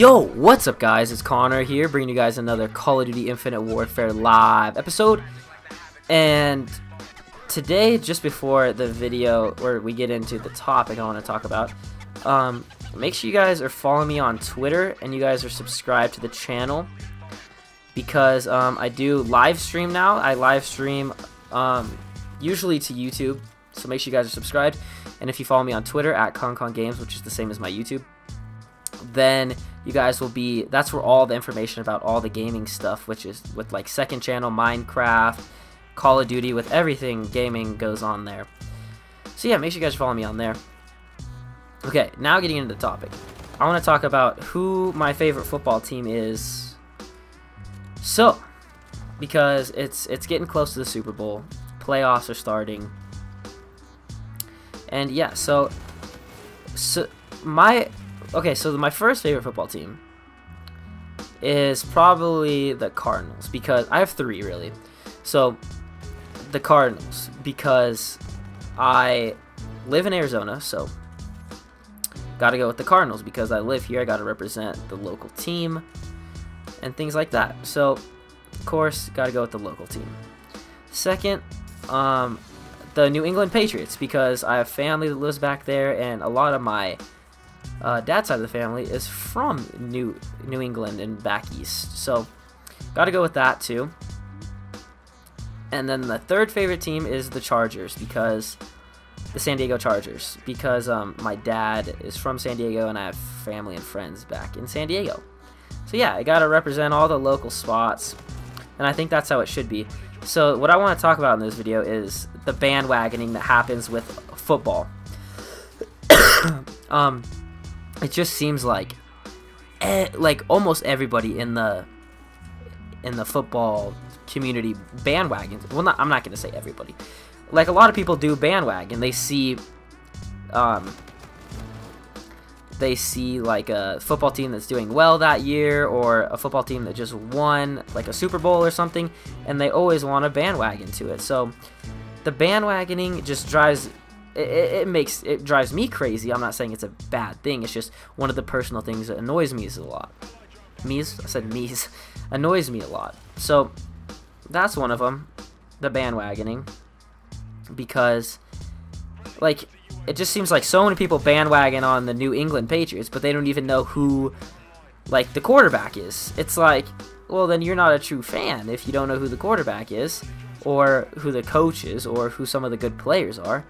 Yo, what's up guys, it's Connor here, bringing you guys another Call of Duty Infinite Warfare live episode. And today, just before the video where we get into the topic I want to talk about, make sure you guys are following me on Twitter and you guys are subscribed to the channel, because I do live stream now. I live stream usually to YouTube, so make sure you guys are subscribed. And if you follow me on Twitter at connConnGames, which is the same as my YouTube, then you guys will be, that's where all the information about all the gaming stuff, which is with like second channel, Minecraft, Call of Duty, with everything gaming goes on there. So yeah, make sure you guys follow me on there. Okay, now getting into the topic. I want to talk about who my favorite football team is. So, because it's getting close to the Super Bowl, playoffs are starting. And yeah, so my first favorite football team is probably the Cardinals, because I have three really. So the Cardinals, because I live in Arizona, so gotta go with the Cardinals because I live here. I gotta represent the local team and things like that. So of course gotta go with the local team. Second, the New England Patriots, because I have family that lives back there, and a lot of my dad's side of the family is from New England and back east, so gotta go with that too. And then the third favorite team is the Chargers, because the San Diego Chargers, because my dad is from San Diego and I have family and friends back in San Diego. So yeah, I gotta represent all the local spots, and I think that's how it should be. So what I want to talk about in this video is the bandwagoning that happens with football. It just seems like almost everybody in the football community bandwagons. Well, I'm not going to say everybody. Like, a lot of people do bandwagon. They see like a football team that's doing well that year, or a football team that just won like a Super Bowl or something, and they always want to bandwagon to it. So the bandwagoning just drives it drives me crazy. I'm not saying it's a bad thing. It's just one of the personal things that annoys me a lot. Annoys me a lot. So that's one of them, the bandwagoning, because like it just seems like so many people bandwagon on the New England Patriots, but they don't even know who like the quarterback is. It's like, well, then you're not a true fan if you don't know who the quarterback is, or who the coach is, or who some of the good players are.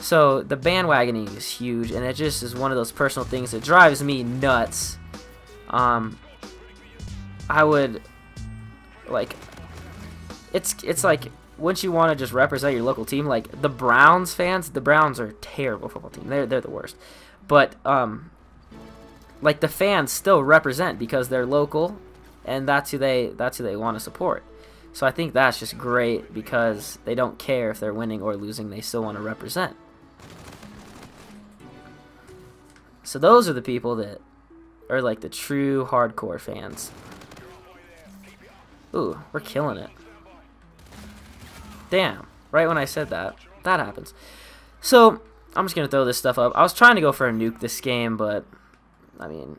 So the bandwagoning is huge, and it just is one of those personal things that drives me nuts. I would, like, it's like, wouldn't you want to just represent your local team? Like, the Browns fans, the Browns are a terrible football team. They're the worst. But, like, the fans still represent because they're local, and that's who they want to support. So I think that's just great, because they don't care if they're winning or losing. They still want to represent. So those are the people that are like the true hardcore fans. Ooh, we're killing it. Damn, right when I said that, that happens. So I'm just going to throw this stuff up. I was trying to go for a nuke this game, but I mean,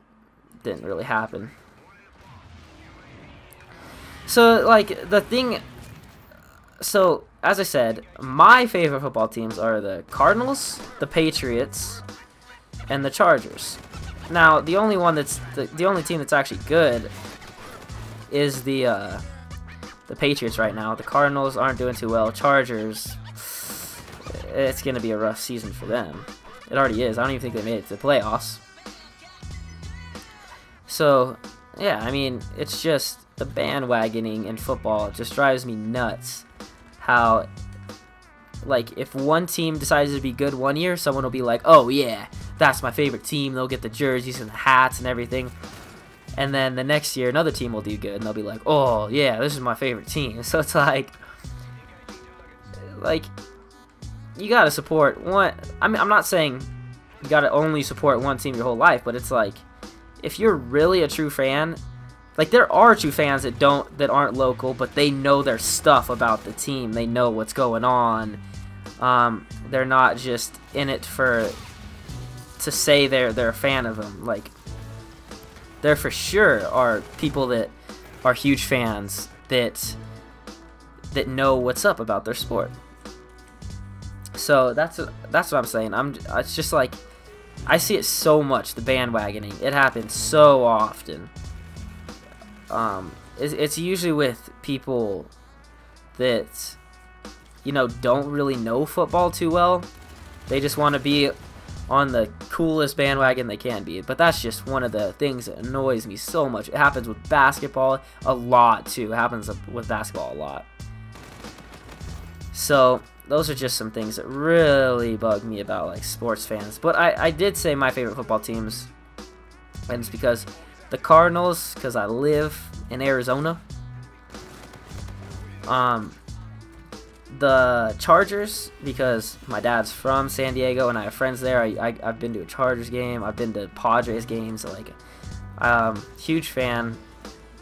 didn't really happen. So, like, the thing, so, as I said, my favorite football teams are the Cardinals, the Patriots, and the Chargers. Now, the only one that's, the only team that's actually good is the Patriots right now. The Cardinals aren't doing too well. Chargers, it's going to be a rough season for them. It already is. I don't even think they made it to the playoffs. So, yeah, I mean, it's just, the bandwagoning in football just drives me nuts. How, like, if one team decides to be good one year, someone will be like, oh yeah, that's my favorite team. They'll get the jerseys and the hats and everything. And then the next year, another team will do good, and they'll be like, oh yeah, this is my favorite team. So it's like, you gotta support one. I mean, I'm not saying you gotta only support one team your whole life, but it's like, if you're really a true fan, like, there are true fans that aren't local, but they know their stuff about the team. They know what's going on. They're not just in it to say they're a fan of them. Like, there for sure are people that are huge fans that know what's up about their sport. So that's what I'm saying. It's just like, I see it so much, the bandwagoning. It happens so often. It's usually with people that, you know, don't really know football too well. They just want to be on the coolest bandwagon they can be. But that's just one of the things that annoys me so much. It happens with basketball a lot too. It happens with basketball a lot. So those are just some things that really bug me about, like, sports fans. But I did say my favorite football teams, and it's because the Cardinals, because I live in Arizona. The Chargers, because my dad's from San Diego and I have friends there. I've been to a Chargers game. I've been to Padres games. Like, huge fan.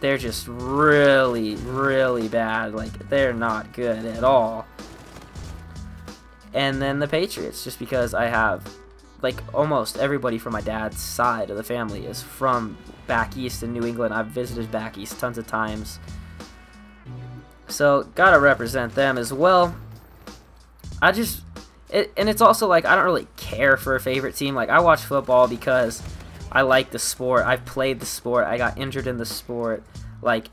They're just really, really bad. Like, they're not good at all. And then the Patriots, just because I have, like, almost everybody from my dad's side of the family is from back east in New England. I've visited back east tons of times. So, gotta represent them as well. And it's also like, I don't really care for a favorite team. Like, I watch football because I like the sport. I've played the sport. I got injured in the sport. Like,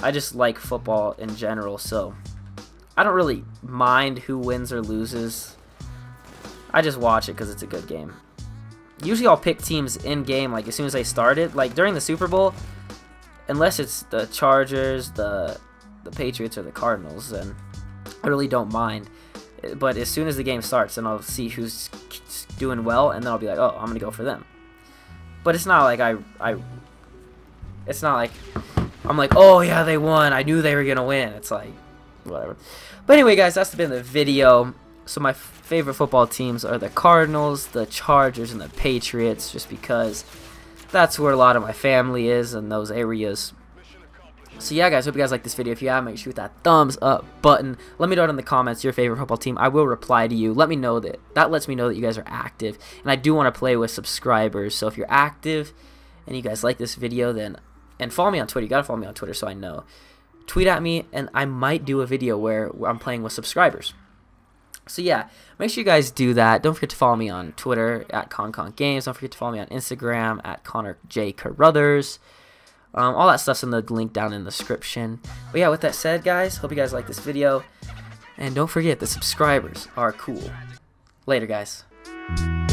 I just like football in general, so I don't really mind who wins or loses. I just watch it because it's a good game. Usually I'll pick teams in-game, like, as soon as they start it. Like, during the Super Bowl, unless it's the Chargers, the Patriots, or the Cardinals, then I really don't mind. But as soon as the game starts, then I'll see who's doing well, and then I'll be like, oh, I'm going to go for them. But it's not like it's not like I'm like, oh, yeah, they won. I knew they were going to win. It's like, whatever. But anyway, guys, that's been the video. So my favorite football teams are the Cardinals, the Chargers, and the Patriots, just because that's where a lot of my family is, in those areas. So yeah, guys, hope you guys like this video. If you have, make sure you hit that thumbs up button. Let me know in the comments your favorite football team. I will reply to you. Let me know that lets me know that you guys are active, and I do want to play with subscribers. So if you're active and you guys like this video, then follow me on Twitter. You gotta follow me on Twitter so I know. Tweet at me, and I might do a video where I'm playing with subscribers. So yeah, make sure you guys do that. Don't forget to follow me on Twitter at @connConnGames. Don't forget to follow me on Instagram at Connor J. Carruthers. All that stuff's in the link down in the description. But yeah, with that said, guys, hope you guys like this video. And don't forget, the subscribers are cool. Later, guys.